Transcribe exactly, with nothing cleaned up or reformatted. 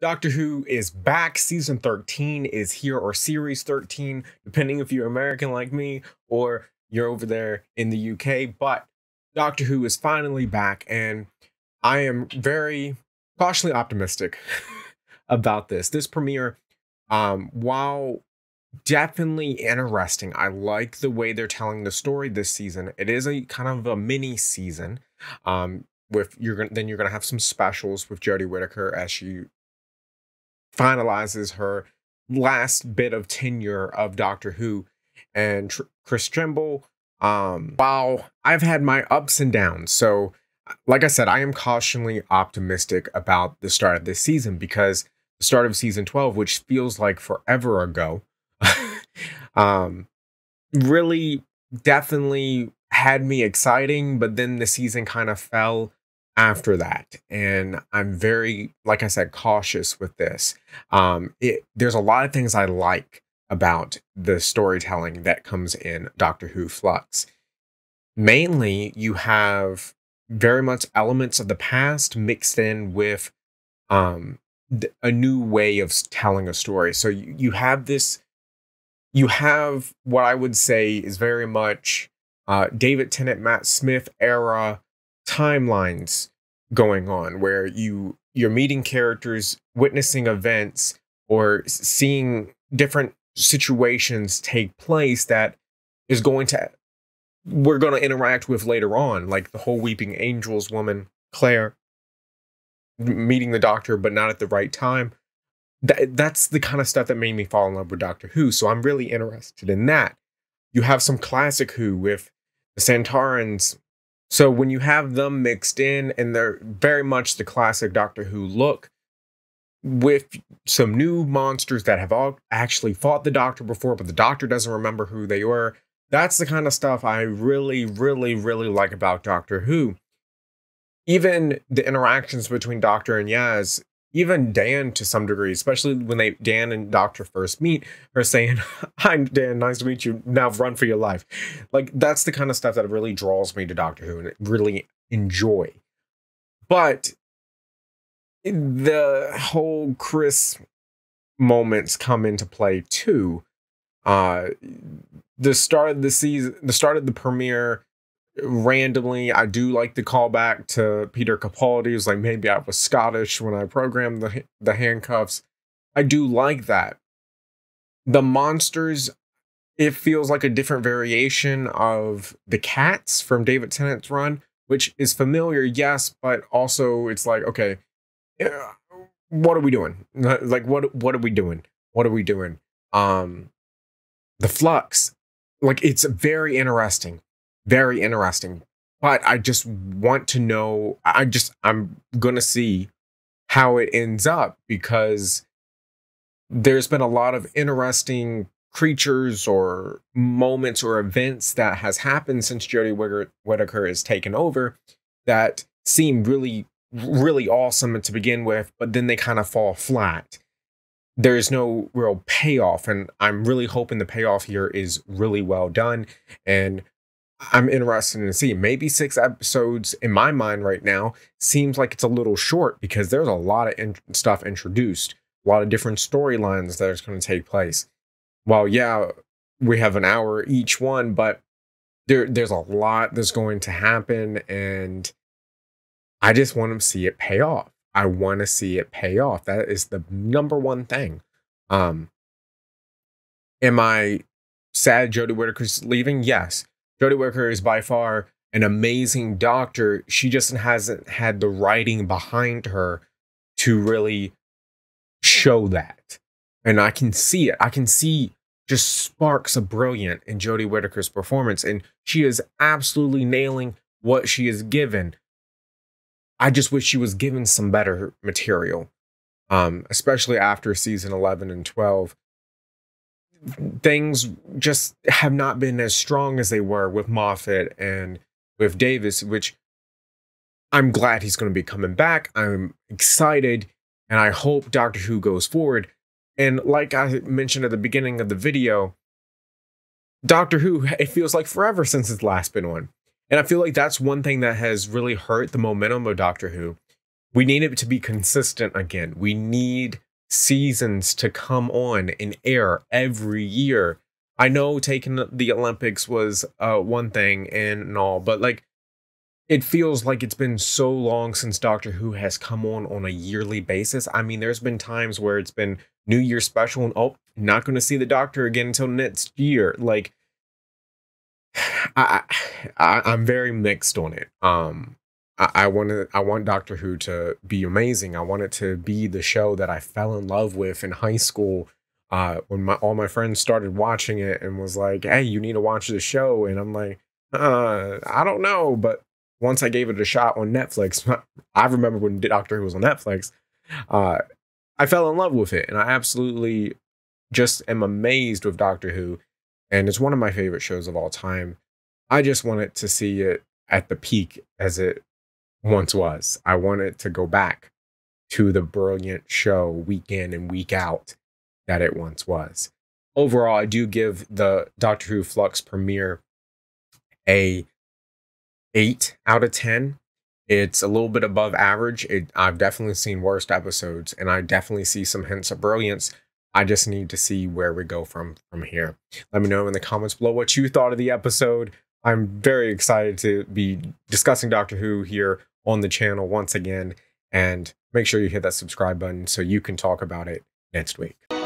Doctor Who is back. Season thirteen is here, or series thirteen, depending if you're American like me or you're over there in the U K. But Doctor Who is finally back, and I am very cautiously optimistic about this. This premiere, um, while definitely interesting, I like the way they're telling the story this season. It is a kind of a mini season. Um, with you're gonna, then you're gonna have some specials with Jodie Whittaker as she finalizes her last bit of tenure of Doctor Who, and Tr Chris Trimble. Um, wow, I've had my ups and downs. So, like I said, I am cautiously optimistic about the start of this season, because the start of season twelve, which feels like forever ago, um, really definitely had me exciting, but then the season kind of fell after that, and I'm very, like I said, cautious with this. Um, it, there's a lot of things I like about the storytelling that comes in Doctor Who Flux. Mainly, you have very much elements of the past mixed in with um, a new way of telling a story. So you, you have this, you have what I would say is very much uh, David Tennant, Matt Smith era timelines going on, where you you're meeting characters, witnessing events, or seeing different situations take place that is going to we're going to interact with later on, like the whole Weeping Angels woman Claire meeting the Doctor but not at the right time. That that's the kind of stuff that made me fall in love with Doctor Who, so I'm really interested in that. You have some classic Who with the Sontarans. So when you have them mixed in, and they're very much the classic Doctor Who look, with some new monsters that have all actually fought the Doctor before, but the Doctor doesn't remember who they were. That's the kind of stuff I really, really, really like about Doctor Who. Even the interactions between Doctor and Yaz, even Dan to some degree, especially when they Dan and Doctor first meet, her saying, "Hi, Dan, nice to meet you. Now run for your life." Like, that's the kind of stuff that really draws me to Doctor Who, and it really enjoy. But the whole Chris moments come into play too. Uh, the start of the season, the start of the premiere. Randomly, I do like the callback to Peter Capaldi. It's like, maybe I was Scottish when I programmed the the handcuffs. I do like that. The monsters, it feels like a different variation of the cats from David Tennant's run, which is familiar, yes, but also it's like, okay, what are we doing? Like, what what are we doing? What are we doing? Um, the flux, like, it's very interesting. Very interesting, but I just want to know, I just, I'm going to see how it ends up, because there's been a lot of interesting creatures or moments or events that has happened since Jodie Whittaker has taken over that seem really, really awesome to begin with, but then they kind of fall flat. There's no real payoff, and I'm really hoping the payoff here is really well done, and I'm interested in seeing. Maybe six episodes in my mind right now seems like it's a little short, because there's a lot of in stuff introduced, a lot of different storylines that is going to take place. Well, yeah, we have an hour each one, but there there's a lot that's going to happen, and I just want to see it pay off. I want to see it pay off. That is the number one thing. Um, am I sad Jodie Whittaker's leaving? Yes. Jodie Whittaker is by far an amazing Doctor. She just hasn't had the writing behind her to really show that. And I can see it. I can see just sparks of brilliance in Jodie Whittaker's performance. And she is absolutely nailing what she is given. I just wish she was given some better material, um, especially after season eleven and twelve. Things just have not been as strong as they were with Moffat and with Davis, which I'm glad he's going to be coming back. I'm excited, and I hope Doctor Who goes forward. And like I mentioned at the beginning of the video, Doctor Who, it feels like forever since it's last been on. And I feel like that's one thing that has really hurt the momentum of Doctor Who, We need it to be consistent again. We need seasons to come on and air every year. I know taking the Olympics was uh, one thing and all, but like, it feels like it's been so long since Doctor Who has come on on a yearly basis. I mean, there's been times where it's been New Year's special and, oh, not going to see the Doctor again until next year. Like, I, I I'm very mixed on it. Um, I, I want to, I want Doctor Who to be amazing. I want it to be the show that I fell in love with in high school. Uh, when my, all my friends started watching it and was like, hey, you need to watch this show. And I'm like, uh, I don't know. But once I gave it a shot on Netflix, I remember when Doctor Who was on Netflix, uh, I fell in love with it. And I absolutely just am amazed with Doctor Who. And it's one of my favorite shows of all time. I just wanted to see it at the peak as it once was. I wanted to go back to the brilliant show week in and week out that it once was. Overall, I do give the Doctor Who Flux premiere a eight out of ten. It's a little bit above average. It, I've definitely seen worst episodes, and I definitely see some hints of brilliance. I just need to see where we go from from here. Let me know in the comments below what you thought of the episode. I'm very excited to be discussing Doctor Who here on the channel once again. And make sure you hit that subscribe button so you can talk about it next week.